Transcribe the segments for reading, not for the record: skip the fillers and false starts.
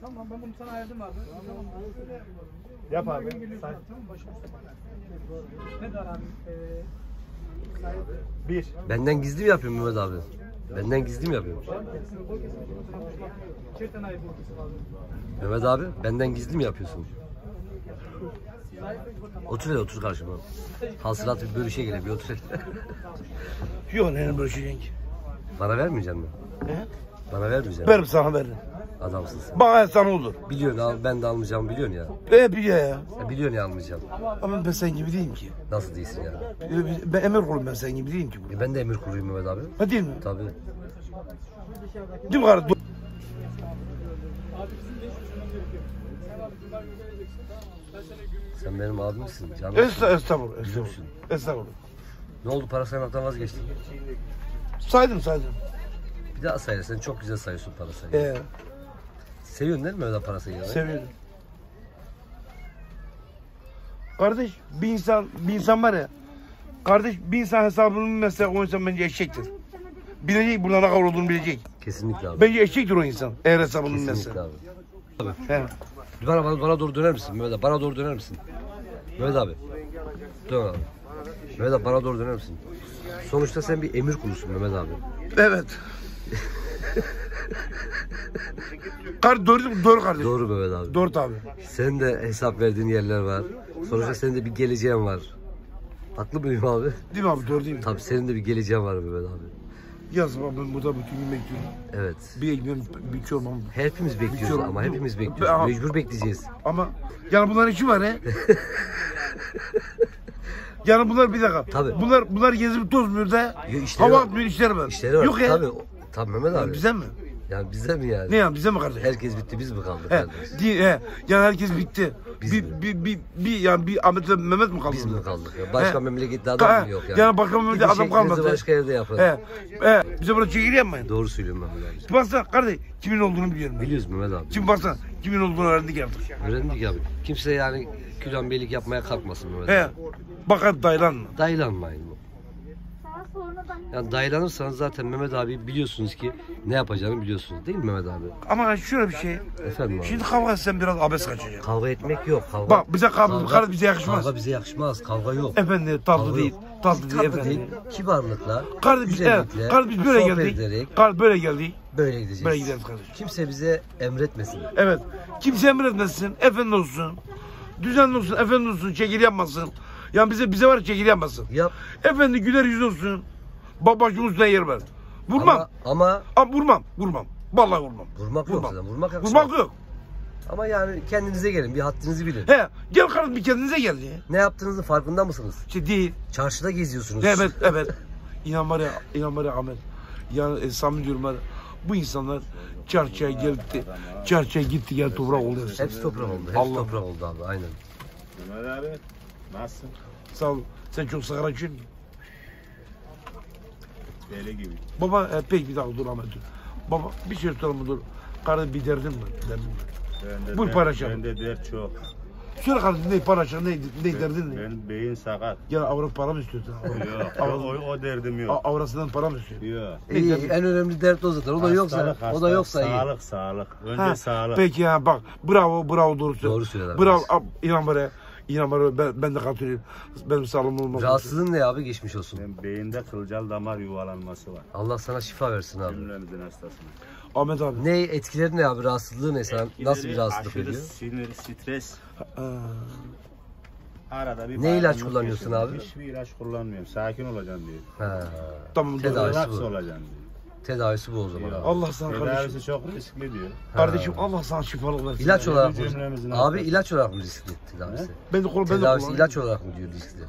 Tamam, ben bunu sana ayırdım abi. Tamam, yap abi. Bir. Benden gizli mi yapıyorsun Mehmet abi? Benden gizli mi yapıyorsun? Mehmet abi, benden gizli mi yapıyorsun? Otur hele, otur karşıma. Hasılat bir bölüşe gele, bir otur hele. Yok, neyin bölüşeceğin ki? Bana vermeyeceksin mi? He? Bana vermeyeceksin. Veririm, sana veririm. Adamsın sen. Bana insan olur. Biliyorsun, ben de almayacağımı biliyorsun ya. Biliyor ya. Biliyorsun ya almayacağım. Ama ben sen gibi değilim ki. Nasıl değilsin ya? Ben emir kuluyum, ben sen gibi değilim ki. Ben de emir kuluyum Mehmet abi. Ha, değil mi? Tabii. Değil mi kardeşim? Sen benim abimsin, canım. Estağfurullah, estağfurullah. Estağfurullah. Ne oldu, para saymaktan vazgeçtin? Saydım. Bir daha sayla, sen çok güzel sayıyorsun para sayı. Seviyorsun değil mi öyle para sayıları? Seviyorum. Kardeş, bir insan var ya. Kardeş, bir insan hesabını mesela o insan bence eşektir. Bilecek, burada ne kadar olduğunu bilecek. Kesinlikle abi. Bence eşektir o insan, eğer hesabını mesela. Kesinlikle abi. Tabii. Bana doğru döner misin Mehmet abi? Bana doğru döner misin? Mehmet abi. Dön abi. Mehmet abi, bana doğru döner misin? Sonuçta sen bir emir kulusun Mehmet abi. Evet. Doğru kardeşim. Doğru Mehmet abi. Doğru tabi. Senin de hesap verdiğin yerler var. Sonuçta senin de bir geleceğin var. Haklı mıyım abi? Değil mi abi? Doğru değil mi? Tabii, senin de bir geleceğin var Mehmet abi. Yazım abi, ben burada bütün gün bekliyorum. Evet. Bir ekmeğim, bir çorbam. Hepimiz bekliyoruz ama hepimiz bekliyoruz. Aha. Mecbur bekleyeceğiz. Ama yani bunların iki var he. Yani bunlar bir dakika. Tabii. Bunlar gezip tozmuyor da. Hava atmıyor, işleri var. İşleri var. Yok ya. Tabii Mehmet abi. Yani bize mi? Yani bize mi yani? Ne yani, bize mi kardeş? Herkes bitti, biz mi kaldık kardeş? Yani herkes bitti. Bir Ahmet ve Mehmet mi kaldı? Biz mi kaldık ya? Başka memlekette adam mı yok yani? Yani başka memlekette adam kalmadı. Başka yerde yapalım. Bize burada çekil yapmayın. Doğru söylüyorum Mehmet abi. Baksana kardeş, kimin olduğunu biliyorum. Biliyoruz Mehmet abi. Şimdi baksana, kimin olduğunu öğrendik yaptık. Öğrendik abi. Kimse yani külanbeylik yapmaya kalkmasın Mehmet abi. Bakar dayılanma. Dayılanmayın. Yani dayılanırsanız zaten Mehmet abi biliyorsunuz ki ne yapacağını biliyorsunuz değil mi Mehmet abi? Ama şöyle bir şey. Efendim abi. Şimdi kavga etsen biraz abes kaçacak. Kavga etmek yok. Kavga. Bak bize kavga bize yakışmaz. Kavga bize yakışmaz. Kavga yok. Efendim tatlı değil. Tatlı değil. Kibarlıkla. Güzellikle. Kardeş biz böyle geldik. Böyle gideceğiz. Böyle gideriz kardeşim. Kimse bize emretmesin. Evet. Kimse emretmesin. Efendim olsun. Düzenli olsun. Efendim olsun. Çekil yapmasın. Yani bize var, çekil yapmasın. Yap. Efendim güler yüz olsun. Babacığım üstüne yer verdi. Vurmam. Ama vurmam. Vallahi vurmam. Vurmak yok. Ama yani kendinize gelin, bir haddinizi bilin. Gel kardeşim, bir kendinize gel ya. Ne yaptığınızın farkında mısınız? Şey değil. Çarşıda geziyorsunuz. Evet. İnan var ya Ahmet. Yani samimi diyorum ben. Bu insanlar çarşıya geldi. Çarşıya gitti, gel toprak oldu. Hepsi toprak oldu. Abi aynen. Ömer abi nasılsın? Sağ ol. Sen çok sigara içiyor musun? Gibi. Baba pek bir daha dur Ahmet. Baba bir şey soralım dur. Kardeş bir derdim var. Buyur paraşa. Bende dert çok. Söyle kardeşim, ne paraşa, ne derdin ne? Benim beyin sakat. Ya avrat para mı istiyorsun? o derdim yok. Avrasından para mı istiyorsun? Yok. En önemli dert o zaten. O da yoksa iyi. Sağlık. Önce sağlık. Peki ya bak. Bravo doğrusu. Doğru söylüyorlar. Bravo İnan bana ben de katılıyorum. Benim sağlığım olmaz. Rahatsızlığın ne abi, geçmiş olsun. Ben beyinde kılcal damar yuvalanması var. Allah sana şifa versin abi. Cümlemizin hastasına. Ahmet abi. Ne etkileri, ne abi rahatsızlığı, ne sen nasıl bir rahatsızlık veriyor? Sinir, stres. Arada bir ne ilaç kullanıyorsun abi? Hiçbir ilaç kullanmıyorum. Sakin olacaksın diyor. Tamam, tedavisi olacaksın diyor. Tedavisi bu o zaman. Allah sana tedavisi çok riskli diyor. Kardeşim Allah sana şifalı versin. İlaç olarak mı? Abi ilaç olarak mı riskli tedavisi? Tedavisi ilaç olarak mı diyor riskli?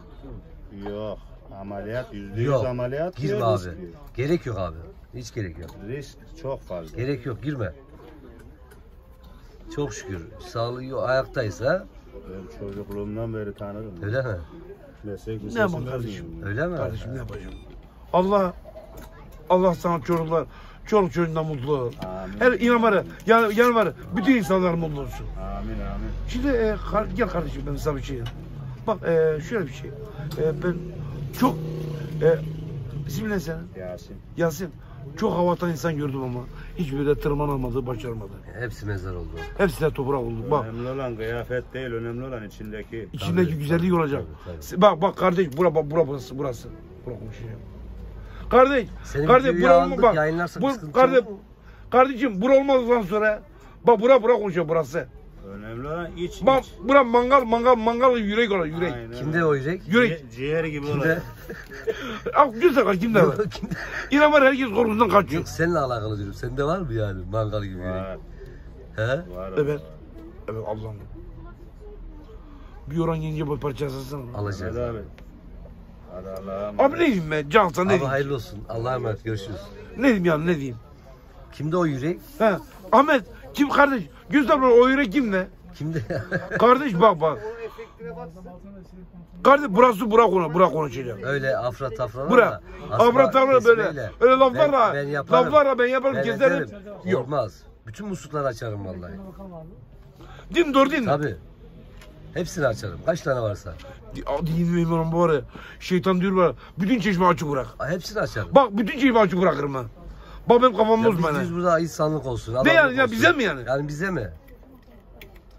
Yok. Ameliyat %100 ameliyat. Girme abi. Riskli. Gerek yok abi. Hiç gerek yok. Risk çok fazla. Gerek yok, girme. Çok şükür sağlığı ayaktaysa. Ben çocukluğumdan beri tanırım. Öyle mi? Ne yapalım kardeşim? Öyle mi? Kardeşim ne yapacağım? Allah sana çoluk çocuğundan mutlu olur. Her inan var ya, yan var ya, bütün insanlar mutlu olsun. Amin. Şimdi gel kardeşim, ben sana bir şey. Bak şöyle bir şey. Ben çok... İsim ne senin? Yasin. Çok havadan insan gördüm ama hiçbiri de tırmanamadı, başaramadı. Hepsi mezar oldu. Hepsi de toprak oldu. Bak. Önemli olan kıyafet değil, önemli olan içindeki. İçindeki tabii, güzellik tabii, olacak. Tabii, tabii. Bak bak kardeş, bura bak, burası, burası. Bura konuşacağım. Kardeş, senin kardeş buranın bak. Bu kardeş, kardeşim bura olmadan sonra bak bura konuşuyor burası. Önemli olan iç. Bak bura mangal yürek olan yürek. Aynen. Kimde o yürek? Yürek. Ciğer gibi olan. Abi bir dakika kimde var? İnan var herkes korkusundan kaçıyor. Yok seninle alakalı diyorum. Sende var mı yani mangal gibi yürek? Var. He? Var. Evet. Evet ablam. Bir yoran yenge boy parçası alsana. Alacağız. Hadi abi. Hadi Allah'ım. Abi ne diyeyim ben? Cansa ne diyeyim? Abi hayırlı olsun. Allah'a emanet. Görüşürüz. Ne diyeyim yani ne diyeyim? Kimde o yürek? He. Ahmet kim kardeş? Güzel abla o yürek kimde? Kimde? Kardeş bak. Kardeş burası bura konuşacağım. Öyle afra tafralar. Bura. Afra tafralar böyle. Öyle laflarla. Ben yaparım. Laflarla ben yaparım gezerim. Yok. Olmaz. Bütün muslukları açarım vallahi. Değil mi? Doğru değil mi? Tabii. Hepsini açarım. Kaç tane varsa. Dinleyeyim oğlum bu arada. Şeytan diyor bana. Bütün çeşme açık bırak. Hepsini açarım. Bak bütün çeşme açık bırakırım ben. Bak benim kafam bozma ne? Biz burada insanlık olsun. Ne yani olsun. Ya bize mi yani? Yani bize mi?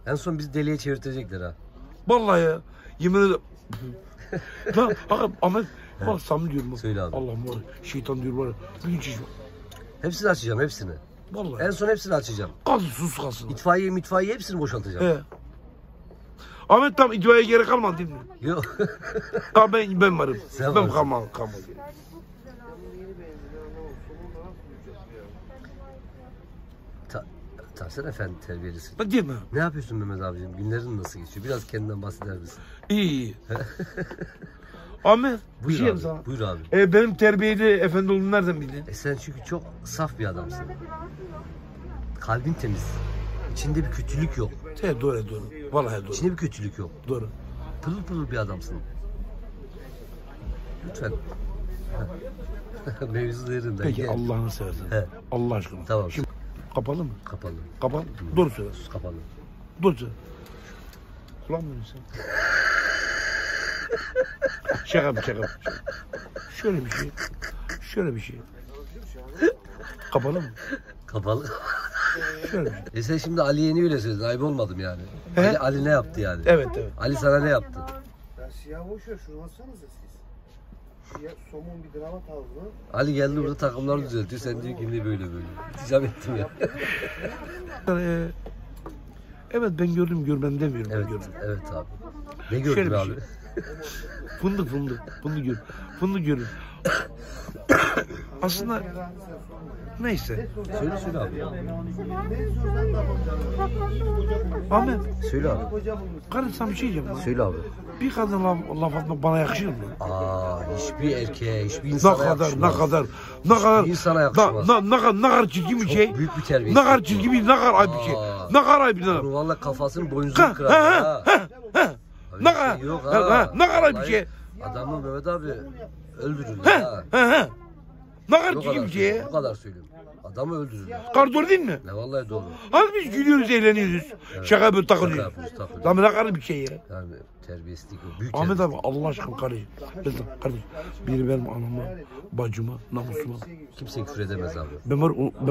En son bizi deliye çevirtecekler ha. Vallahi ya. Yemin ederim. Lan Ahmet. Bak samimi diyorum. Söyle abi. Allah'ım var ya. Şeytan diyor bana. Bütün çeşme. Hepsini açacağım hepsini. Vallahi. En son hepsini açacağım. Kalsın sus kalsın. İtfaiye hepsini boşaltacağım. He. Ahmet tam itibariye geri kalmadı değil mi? Yok. Ha ben varım. Sen ben kalmam. Tavsen efendim terbiyelisin. Değil mi? Ne yapıyorsun Mehmet abicim? Günlerin nasıl geçiyor? Biraz kendinden bahseder misin? İyi. Ahmet buyur abi. Sana. Buyur abi. Benim terbiyeli efendi olduğumu nereden bildin? Sen çünkü çok saf bir adamsın. Kalbin temiz. İçinde bir kötülük yok. Evet doğru. Vallahi doğru. İçinde bir kötülük yok. Doğru. Pırıl pırıl bir adamsın. Lütfen. Mevzularından. Peki gel. Allah'ını seversen. Allah aşkına. Tamam. Şimdi, kapalı mı? Kapalı. Doğru söyle. Kapalı. Doğru söyle. Kulağım mı sen? Şaka. Şöyle bir şey. Kapalı mı? Kapalı. Sen şimdi Ali'ye niye öyle söyledin? Ayıp olmadım yani. Ali ne yaptı yani? Evet. Ali sana ne yaptı? Ya siyah boş ver, şunu alsanıza siz. Siyah somun bir drama tarzı. Ali geldi burada takımları düzeltiyor. Sen diyor kimliği böyle. İcap ettim ya. Evet ben gördüm görmem demiyorum. Evet abi. Ne gördün abi? Fındık gördüm. Aslında neyse. Söyle abi. Ahmet. Söyle abi. Kardeş sana bir şey diyeceğim. Söyle abi. Bir kadın laf atmak bana yakışır mı? Hiçbir erkeğe, hiçbir insana yakışmaz. Ne kadar. İnsana yakışmaz. Ne kadar çirkin bir şey. Büyük bir terbiyesiz. Ne kadar ayıp bir şey. Ne kadar ayıp bir şey. Valla kafasını boynuzunu kırar. Ne kadar bir şey. Adamı Mehmet abi öldürürler ha. Ne kadar çirkin şey. Bu kadar söylüyorum. Adamı öldürürler. Kar doğru değil mi? Ne vallahi doğru. Hadi biz gülüyoruz, eğleniyoruz. Evet. Şaka böyle takılıyoruz. Lan ne kadar bir şey ya. Yani terbiyesizlik o. Büyük Ahmet abi Allah aşkına kardeş. Biri benim anama, bacıma, namusuma. Kimse küfür edemez abi. Ben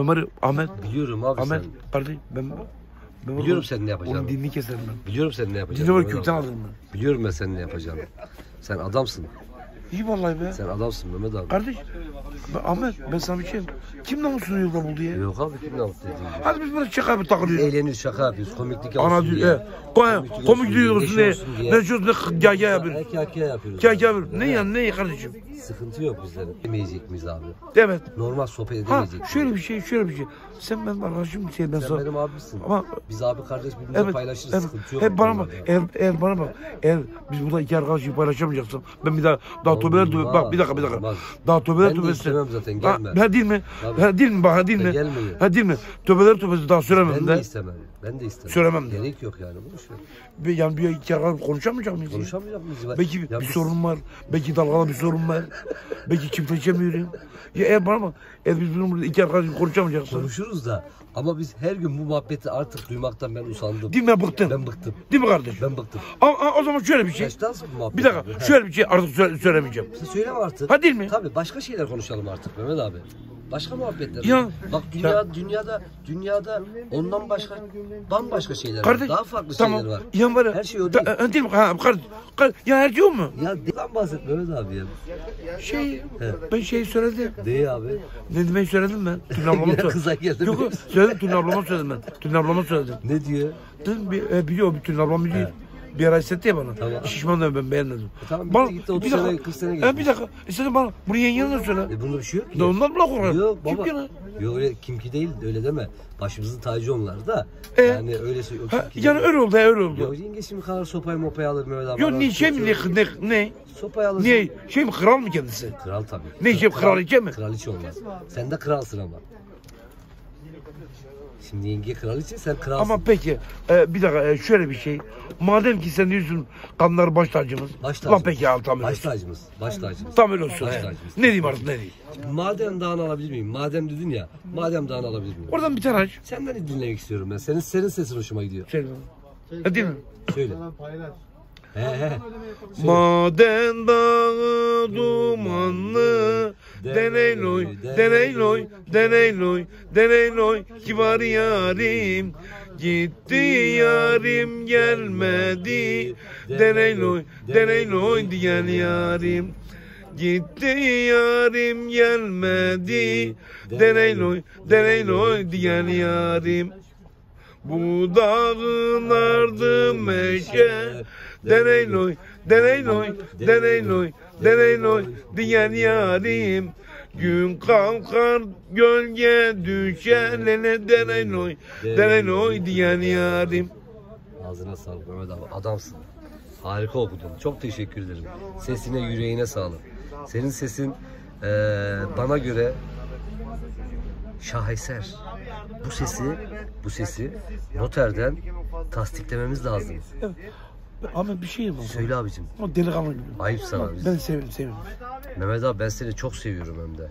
var Ahmet. Biliyorum abi Ahmet, sen. Ahmet kardeş ben... Biliyorum sen ne yapacaksın. Onun dinini keserim ben. Biliyorum sen ne yapacaksın. Dinle var kökten alırım ben. Biliyorum ben sen ne yapacaksın. Sen adamsın. İyi vallahi be. Sen adamsın Mehmet abi. Kardeş, Ahmet ben sana bir şey diyeyim. Kim namusunu yolda buldu ya? Yok abi kim namus dedi. Hadi biz böyle şaka yapıp takılıyoruz. Eğleniyoruz, şaka yapıyoruz, komiklik yapıyoruz diye. Komik diyorsun diye. Ne yapıyoruz. Ne kardeşim? Sıkıntı yok bizlere. Demeyecek miyiz abi? Evet. Normal sohbet edemeyecek. Şöyle bir şey. Sen benim arkadaşım bir şey ben sana. Sen benim abisin. Ama biz abi kardeş birbirimize paylaşırız. Evet. Sıkıntı yok. Hep bana bak. Eğer bana bak. Eğer biz burada iki arkadaşı paylaşamayacaksam ben bir daha tövbeler bak bir dakika. Olmaz. Daha tövbeler istemem zaten gelme. Ha değil mi? Tövbeler daha söylemem ben de. Ben de istemem. Söylemem de. Gerek yok yani bu şey. Yani bir iki arkadaş konuşamayacak mıyız? Konuşamayacak mıyız? Belki bir sorun var. Belki dalgalı bir sorun var. Belki çiftleşemiyorum. Ya eğer bana bak. Eğer biz bunu burada iki arkadaş konuşamayacaksak. Konuşuruz da. Ama biz her gün bu muhabbeti artık duymaktan ben usandım. Değil mi ben bıktım? Ben bıktım. Değil mi kardeş? Ben bıktım. O zaman şöyle bir şey. Yaştansın bu muhabbeti. Bir dakika şöyle bir şey artık söylemeyeceğim. Söyleme artık. Ha değil mi? Tabii başka şeyler konuşalım artık Mehmet abi. başka muhabbetler ya, var. Bak dünyada ondan başka bambaşka şeyler var. Daha farklı tamam. şeyler var. Ya bana, her şey o değil. Değil mi? Ha, ya her diyor mu? Ya neden bahsetme Mehmet abi ya? Şey, he. Ben şey söyledim. Değil abi. Ne demek söyledim ben? Tülin ablama söyledim. Kıza geldim. Yok, söyledim Tülin ablama söyledim ben. Tülin ablama söyledim. Ne diyor? Dedim, biliyor, Tülin ablam biliyor. Bir ara hissetti ya bana. Tamam. Şişmanım ben beğenmedim. Tamam bana, gitti 30 sene 40 sene geçti. Bir dakika istedim bana bunu yengene söyle. Bunda bir şey yok ki. Ondan bırak onu. Yok baba. Yok öyle kimki değil öyle deme. Başımızın tacı onlar da. Yani öyle şey yok. Yani öyle oldu öyle oldu. Yok yenge şimdi kadar sopayı mopayı alır Mehmet abi. Yok ne şey mi ne? Sopayı alır. Ne şey mi kral mı kendisi? Kral tabii. Ne şey kraliçe mi? Kraliçe olmaz. Sen de kralsın ama. Şimdi yenge kraliçe sen kralsın. Ama peki bir dakika şöyle bir şey. Madem ki senin yüzün kanlar baş tacımız. Baş tacımız. Lan peki al tam öyle. Baş tacımız. Baş tacımız. Tam öyle olsun. Ne diyeyim artık ne diyeyim. Madem dağını alabilir miyim? Madem dedin ya. Madem dağını alabilir miyim? Oradan bir tane aç. Senden dinlemek istiyorum ben. Senin sesin hoşuma gidiyor. Söyle. Değil mi? Söyle. Maden dağı dumanlı deneyloy, deneyloy, deneyloy, deneyloy ki var yarim gitti yarim gelmedi deneyloy, deneyloy diyen yarim gitti yarim gelmedi deneyloy, deneyloy diyen yarim bu dağın ardı meşe deneyloy, deneyloy, deneyloy, deneyloy diyen yarim gün kalkar gölge düşer lene deneyloy, deneyloy diyen yarim. Ağzına sağlık Mehmet abi, adamsın. Harika okudun, çok teşekkür ederim. Sesine, yüreğine sağlık. Senin sesin bana göre şaheser. Bu sesi noterden tasdiklememiz lazım. Evet. Ama bir şey mi? Söyle abicim. O delikanlı gibi. Ayıp sana bizim. Ben seviyorum. Mehmet abi ben seni çok seviyorum hem de.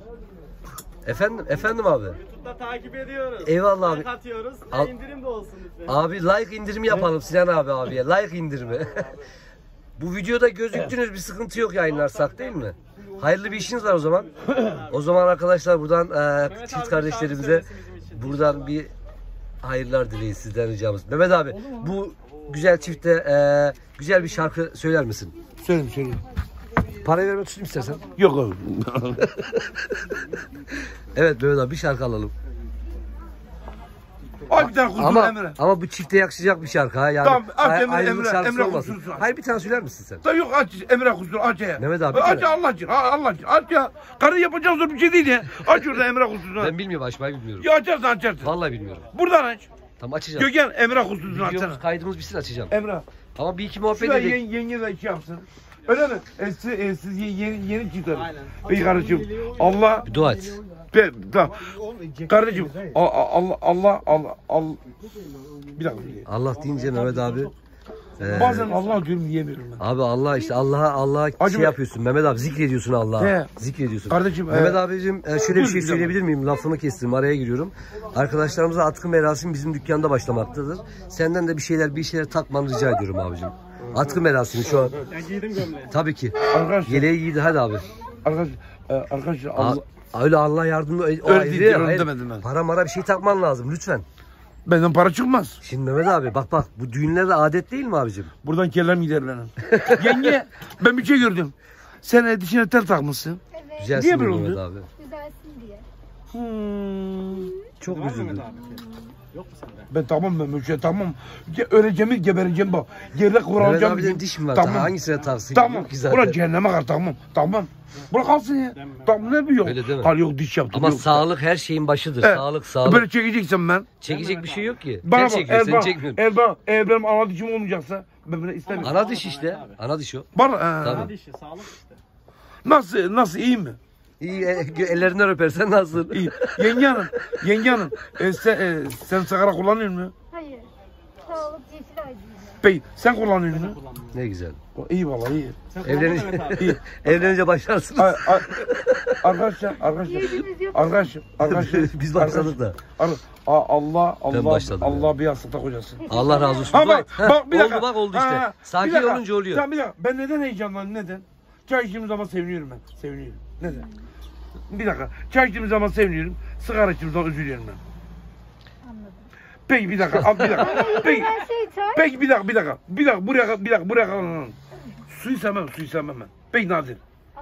Efendim abi. YouTube'da takip ediyoruz. Eyvallah abi. Like atıyoruz. İndirim de olsun lütfen. Abi like indirimi yapalım evet. Sinan abiye. Like indirimi. Bu videoda gözüktünüz evet. Bir sıkıntı yok yayınlarsak değil mi? Hayırlı bir işiniz var o zaman. O zaman arkadaşlar buradan çift kardeşlerimize buradan bir hayırlar dileyin sizden ricamız. Mehmet abi bu güzel çifte güzel bir şarkı söyler misin? Söyleyeyim. Parayı vermek için istersen. Yok abi. Evet Mehmet abi bir şarkı alalım. Ay bir tane kuzu Emre. Ama bu çifte yakışacak bir şarkı ha. Yani tamam aç Emre olmasın. Hayır bir tane söyler misin sen? Tabii yok aç Emre kuzu aç ya. Mehmet abi. Aç Allah için. Allah için aç ya. Karı yapacağız zor bir şey değil ya. Aç şurada Emre kuzu. Ben bilmiyorum açmayı bilmiyorum. Ya açarsın. Vallahi bilmiyorum. Buradan aç. Tamam açacağım. Gökhan Emrah kutusunu açsana. Kaydımız bitsin açacağım. Emrah. Ama bir iki muhabbet edelim. Şuraya yenge de iki yapsın. Öyle mi? Siz yeni çıkarız. Aynen. İyi kardeşim. Allah. Bir dua et. Kardeşim. Allah. Bir dakika. Allah deyince Mehmet abi. Bazen Allah diyorum diyemiyorum ben. Abi Allah işte Allah'a şey yapıyorsun Mehmet abi zikrediyorsun Allah'a. Zikrediyorsun. Kardeşim Mehmet abicim şöyle bir şey söyleyebilir miyim? Lafını kestim araya giriyorum. Arkadaşlarımıza atkı merasimi bizim dükkanda başlamaktadır. Senden de bir şeyler takmanı rica ediyorum abicim. Atkı merasimi şu an. Ben giydim gömleği. Tabii ki. Arkadaşlar. Yeleği giydi hadi abi. Arkadaşlar Allah. Öyle Allah yardımı öyle para bir şey takman lazım lütfen. Benden para çıkmaz. Şimdi Mehmet abi bak bu düğünlerde adet değil mi abicim? Buradan kellem gider benim. Yenge ben bir şey gördüm. Sen dişine tel takmışsın. Evet. Güzelsin diye Mehmet oldu? Abi. Güzelsin diye. Çok üzüldüm. Yok mu sende? Ben tamam ben şey tamam. Öleceğim gebereceğim bak. Yerle kuralacağım. Mehmet abinin diş mi var? Tamam. Hangisine taksın? Tamam. Ulan cehenneme kadar tamam. Bırak alsın ya. Tamam ne biliyor? Hal yok diş yaptım. Ama sağlık her şeyin başıdır. Sağlık. Böyle çekeceksin ben. Çekecek bir şey yok ki. Bana bak eğer benim ana dişim olmayacaksa ben böyle istemiyorum. Ana diş işte. Ana diş o. Ana dişi sağlık işte. Nasıl iyi mi? İyi, ellerinden öpersen nasıl? İyi. Yenge hanım, sen sigara kullanıyor musun? Hayır. Sağlık yeşil acı. Peki, sen kullanıyor musun? Ne güzel. İyi vallahi iyi. Evlenince başlarsınız. Arkadaşlar. Biz başladık da. Allah bir yastıkta kocasın. Allah razı olsun. Bak bir dakika. Oldu işte. Sakin olunca oluyor. Sen bir dakika. Ben neden heyecanlandım? Çay içtiğim zaman seviniyorum ben. Neden? Bir dakika. Çay içtiğim zaman seviniyorum. Sigara içtiğim zaman üzülüyorum ben. Anladım. Peki bir dakika. Abi, bir dakika. Peki, peki bir dakika. Buraya. Suyu sevmem ben. Peki Nazir.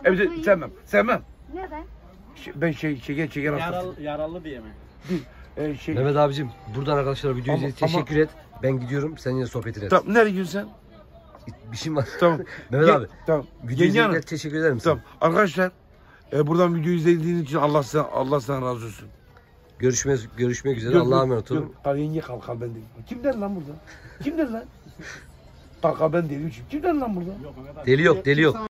Evde sevmem. Sevmem. Neden? Ben çeken hastası. Yaralı diye mi? Mehmet abicim, buradan arkadaşlar videoyu izlediğiniz için teşekkür et. Ben gidiyorum, seninle sohbet ederiz. Tamam, nereye gidiyorsun sen? Bir şeyim var. Tamam. Mehmet abi, tamam. Videoyu izlediğiniz için teşekkür ederim. Tamam. Sana. Arkadaşlar, buradan videoyu izlediğiniz için Allah razı olsun. Görüşmek üzere, Allah'a emanet olun. Yenge kalkar ben dedim. Kim der lan burada? Kim der lan? Kalkar ben deli. Kim der lan burada? Deli yok.